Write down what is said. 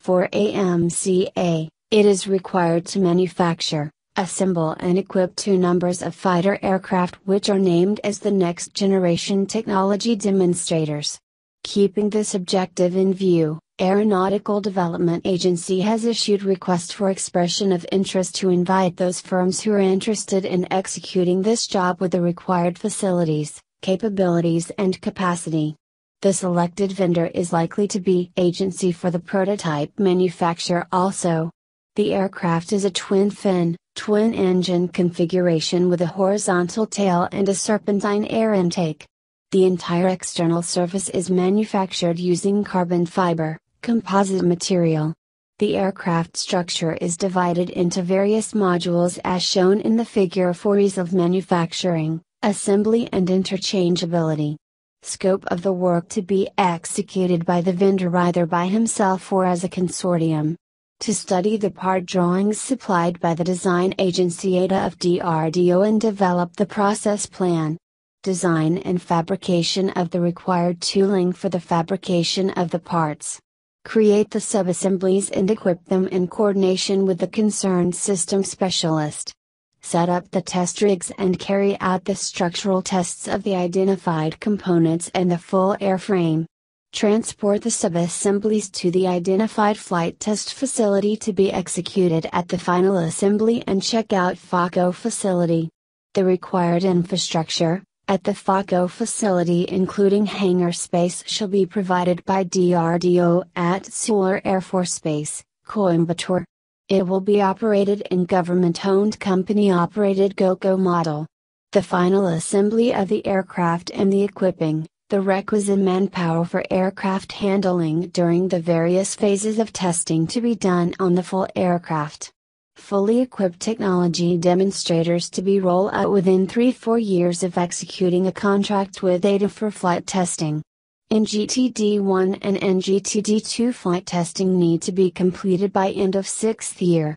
For AMCA, it is required to manufacture, assemble and equip two numbers of fighter aircraft which are named as the next generation technology demonstrators. Keeping this objective in view, Aeronautical Development Agency has issued requests for expression of interest to invite those firms who are interested in executing this job with the required facilities, capabilities and capacity. The selected vendor is likely to be agency for the prototype manufacture also. The aircraft is a twin-fin, twin-engine configuration with a horizontal tail and a serpentine air intake. The entire external surface is manufactured using carbon fiber, composite material. The aircraft structure is divided into various modules as shown in the figure for ease of manufacturing, assembly and interchangeability. Scope of the work to be executed by the vendor either by himself or as a consortium. To study the part drawings supplied by the design agency ADA of DRDO and develop the process plan. Design and fabrication of the required tooling for the fabrication of the parts. Create the subassemblies and equip them in coordination with the concerned system specialist. Set up the test rigs and carry out the structural tests of the identified components and the full airframe. Transport the subassemblies to the identified flight test facility to be executed at the final assembly and checkout FACO facility. The required infrastructure, at the FACO facility including hangar space shall be provided by DRDO at Sulur Air Force Base, Coimbatore. It will be operated in government-owned company-operated GoCo model. The final assembly of the aircraft and the equipping, the requisite manpower for aircraft handling during the various phases of testing to be done on the full aircraft. Fully equipped technology demonstrators to be rolled out within 3-4 years of executing a contract with ADA for flight testing. NGTD-1 and NGTD-2 flight testing need to be completed by end of 6th year.